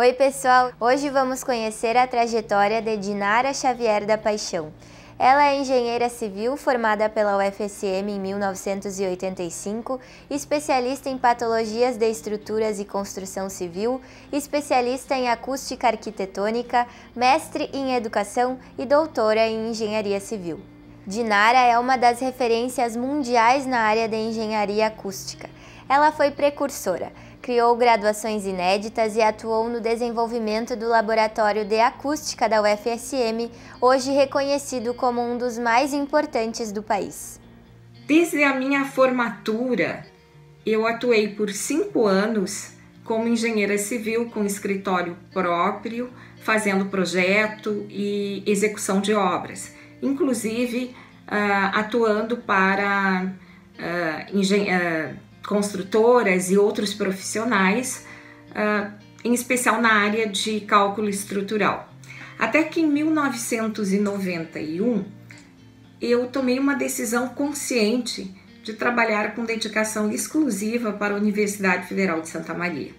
Oi pessoal, hoje vamos conhecer a trajetória de Dinara Xavier da Paixão. Ela é engenheira civil formada pela UFSM em 1985, especialista em patologias de estruturas e construção civil, especialista em acústica arquitetônica, mestre em educação e doutora em engenharia civil. Dinara é uma das referências mundiais na área de engenharia acústica. Ela foi precursora, criou graduações inéditas e atuou no desenvolvimento do Laboratório de Acústica da UFSM, hoje reconhecido como um dos mais importantes do país. Desde a minha formatura, eu atuei por 5 anos como engenheira civil com escritório próprio, fazendo projeto e execução de obras, inclusive atuando para construtoras e outros profissionais, em especial na área de cálculo estrutural. Até que em 1991, eu tomei uma decisão consciente de trabalhar com dedicação exclusiva para a Universidade Federal de Santa Maria.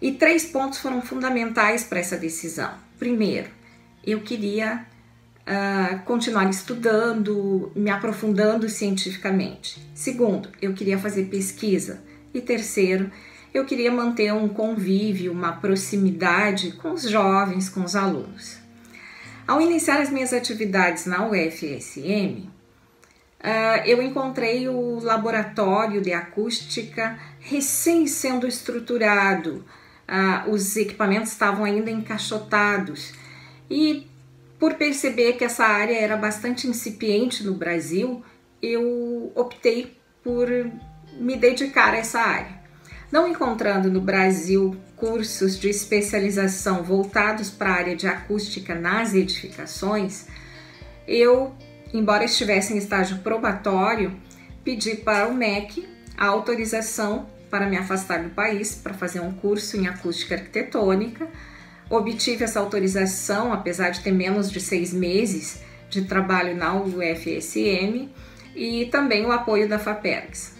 E 3 pontos foram fundamentais para essa decisão. Primeiro, eu queria continuar estudando, me aprofundando cientificamente. Segundo, eu queria fazer pesquisa. E terceiro, eu queria manter um convívio, uma proximidade com os jovens, com os alunos. Ao iniciar as minhas atividades na UFSM, eu encontrei o laboratório de acústica recém sendo estruturado. Os equipamentos estavam ainda encaixotados e, por perceber que essa área era bastante incipiente no Brasil, eu optei por me dedicar a essa área. Não encontrando no Brasil cursos de especialização voltados para a área de acústica nas edificações, eu, embora estivesse em estágio probatório, pedi para o MEC a autorização para me afastar do país para fazer um curso em acústica arquitetônica. Obtive essa autorização, apesar de ter menos de 6 meses de trabalho na UFSM, e também o apoio da FAPERGS.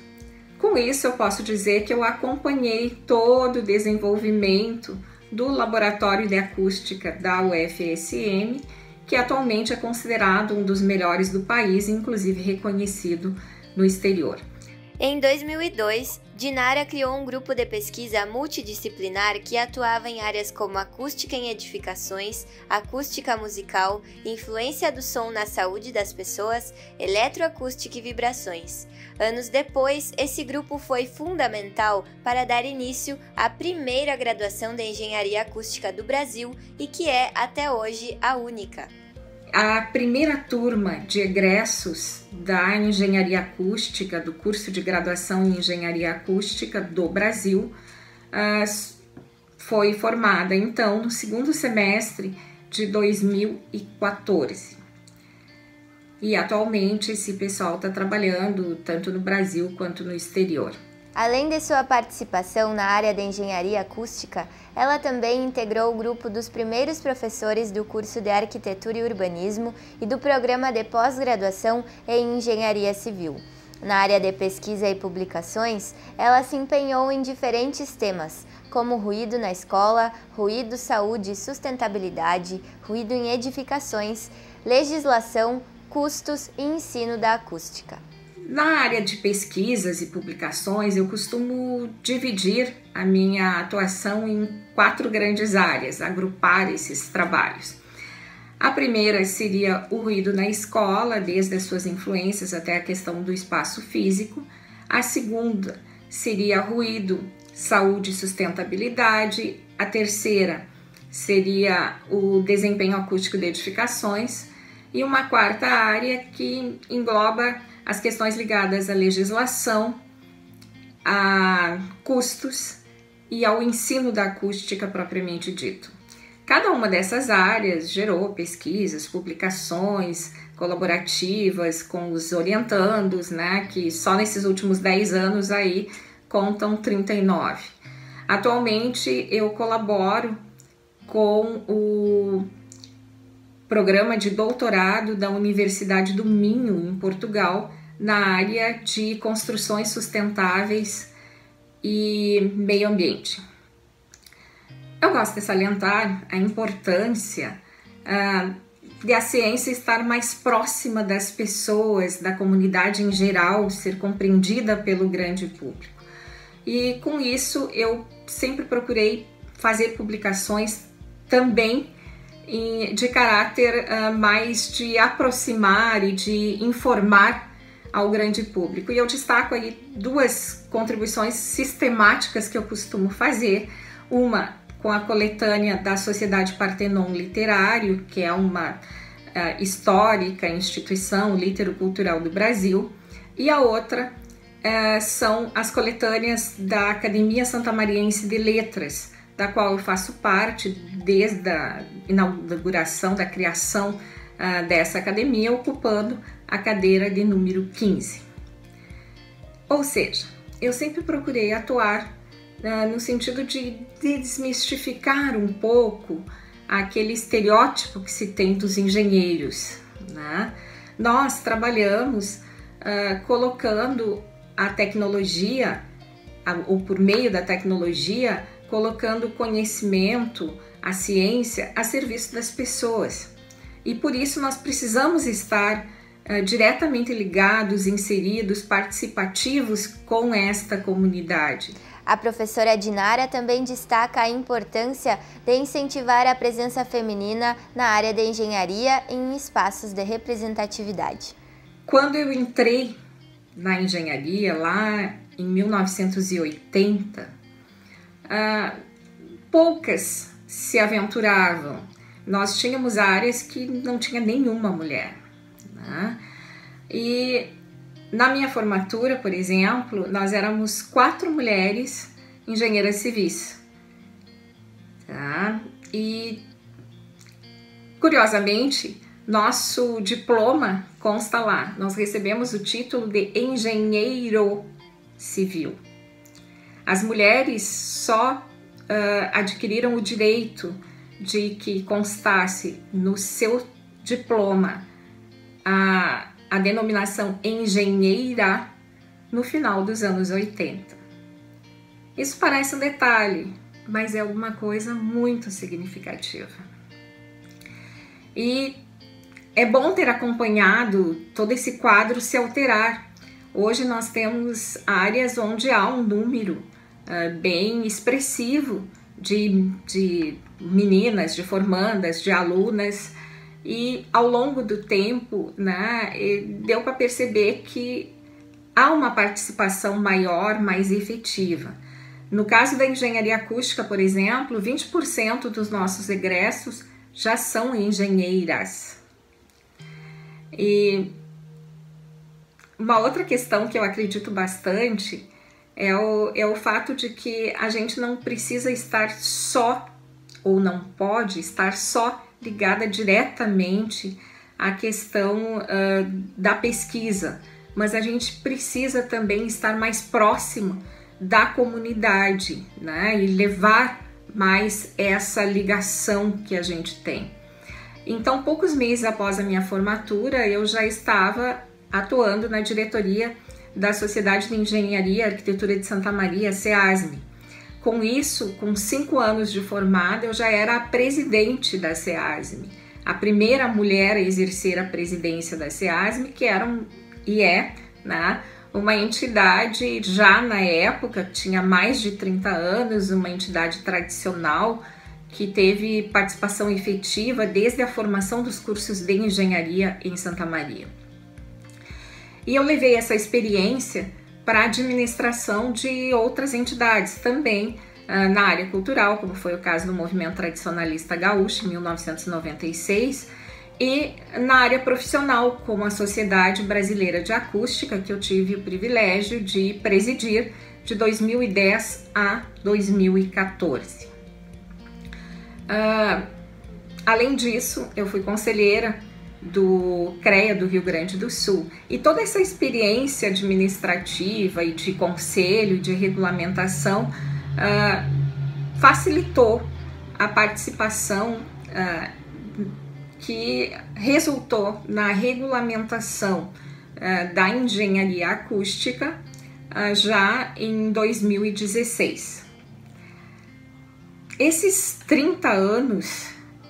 Com isso, eu posso dizer que eu acompanhei todo o desenvolvimento do Laboratório de Acústica da UFSM, que atualmente é considerado um dos melhores do país, inclusive reconhecido no exterior. Em 2002, Dinara criou um grupo de pesquisa multidisciplinar que atuava em áreas como acústica em edificações, acústica musical, influência do som na saúde das pessoas, eletroacústica e vibrações. Anos depois, esse grupo foi fundamental para dar início à primeira graduação de engenharia acústica do Brasil e que é, até hoje, a única. A primeira turma de egressos da Engenharia Acústica, do curso de graduação em Engenharia Acústica do Brasil, foi formada, então, no segundo semestre de 2014. E, atualmente, esse pessoal está trabalhando tanto no Brasil quanto no exterior. Além de sua participação na área de engenharia acústica, ela também integrou o grupo dos primeiros professores do curso de Arquitetura e Urbanismo e do programa de pós-graduação em Engenharia Civil. Na área de pesquisa e publicações, ela se empenhou em diferentes temas, como ruído na escola, ruído, saúde e sustentabilidade, ruído em edificações, legislação, custos e ensino da acústica. Na área de pesquisas e publicações, eu costumo dividir a minha atuação em 4 grandes áreas, agrupar esses trabalhos. A primeira seria o ruído na escola, desde as suas influências até a questão do espaço físico. A segunda seria ruído, saúde e sustentabilidade. A terceira seria o desempenho acústico de edificações. E uma 4ª área que engloba as questões ligadas à legislação, a custos e ao ensino da acústica propriamente dito. Cada uma dessas áreas gerou pesquisas, publicações colaborativas com os orientandos, que só nesses últimos 10 anos aí contam 39. Atualmente eu colaboro com o programa de doutorado da Universidade do Minho, em Portugal, na área de construções sustentáveis e meio ambiente. Eu gosto de salientar a importância de a ciência estar mais próxima das pessoas, da comunidade em geral, ser compreendida pelo grande público. E com isso eu sempre procurei fazer publicações também de caráter mais de aproximar e de informar ao grande público. E eu destaco aí duas contribuições sistemáticas que eu costumo fazer, uma com a coletânea da Sociedade Partenon Literário, que é uma histórica instituição literocultural do Brasil, e a outra são as coletâneas da Academia Santa Mariense de Letras, da qual eu faço parte desde a inauguração, da criação dessa academia, ocupando a cadeira de número 15. Ou seja, eu sempre procurei atuar no sentido de desmistificar um pouco aquele estereótipo que se tem dos engenheiros, né? Nós trabalhamos colocando a tecnologia, ou por meio da tecnologia, colocando o conhecimento, a ciência, a serviço das pessoas. E por isso nós precisamos estar diretamente ligados, inseridos, participativos com esta comunidade. A professora Dinara também destaca a importância de incentivar a presença feminina na área da engenharia em espaços de representatividade. Quando eu entrei na engenharia, lá em 1980, poucas se aventuravam. Nós tínhamos áreas que não tinha nenhuma mulher, né? E na minha formatura, por exemplo, nós éramos 4 mulheres engenheiras civis, tá? E curiosamente nosso diploma consta lá, nós recebemos o título de engenheiro civil. As mulheres só adquiriram o direito de que constasse no seu diploma a denominação engenheira no final dos anos 80. Isso parece um detalhe, mas é alguma coisa muito significativa. E é bom ter acompanhado todo esse quadro se alterar. Hoje nós temos áreas onde há um número bem expressivo de meninas, de formandas, de alunas, e ao longo do tempo, né, deu para perceber que há uma participação maior, mais efetiva. No caso da engenharia acústica, por exemplo, 20% dos nossos egressos já são engenheiras. E uma outra questão que eu acredito bastante é o fato de que a gente não precisa estar só, ou não pode estar só ligada diretamente à questão da pesquisa, mas a gente precisa também estar mais próximo da comunidade, né? E levar mais essa ligação que a gente tem. Então, poucos meses após a minha formatura, eu já estava atuando na diretoria da Sociedade de Engenharia e Arquitetura de Santa Maria, CEASME. Com isso, com 5 anos de formada, eu já era a presidente da CEASME, a primeira mulher a exercer a presidência da CEASME, que era né, uma entidade já na época, tinha mais de 30 anos, uma entidade tradicional que teve participação efetiva desde a formação dos cursos de engenharia em Santa Maria. E eu levei essa experiência para a administração de outras entidades também na área cultural, como foi o caso do movimento tradicionalista gaúcho em 1996, e na área profissional, como a Sociedade Brasileira de Acústica, que eu tive o privilégio de presidir de 2010 a 2014. Além disso, eu fui conselheira do CREA do Rio Grande do Sul. E toda essa experiência administrativa e de conselho, de regulamentação, facilitou a participação que resultou na regulamentação da engenharia acústica já em 2016. Esses 30 anos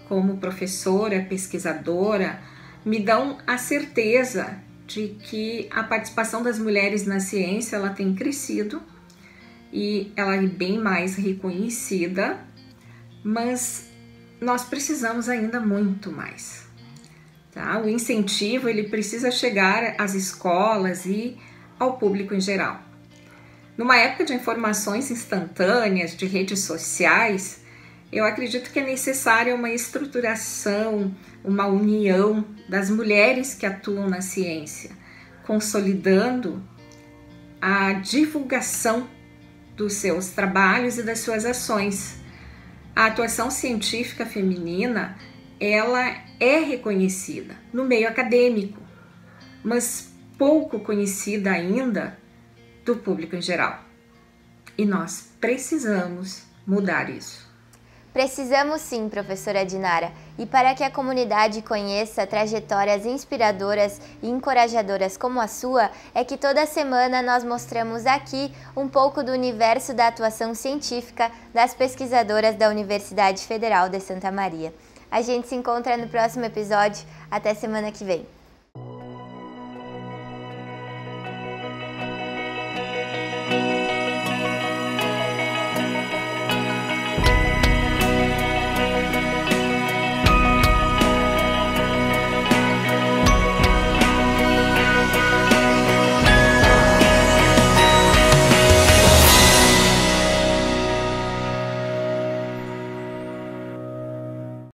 como professora, pesquisadora, me dão a certeza de que a participação das mulheres na ciência ela tem crescido e ela é bem mais reconhecida, mas nós precisamos ainda muito mais. Tá? O incentivo ele precisa chegar às escolas e ao público em geral. Numa época de informações instantâneas, de redes sociais, eu acredito que é necessária uma estruturação, uma união das mulheres que atuam na ciência, consolidando a divulgação dos seus trabalhos e das suas ações. A atuação científica feminina, ela é reconhecida no meio acadêmico, mas pouco conhecida ainda do público em geral. E nós precisamos mudar isso. Precisamos sim, professora Dinara, e para que a comunidade conheça trajetórias inspiradoras e encorajadoras como a sua, é que toda semana nós mostramos aqui um pouco do universo da atuação científica das pesquisadoras da Universidade Federal de Santa Maria. A gente se encontra no próximo episódio, até semana que vem.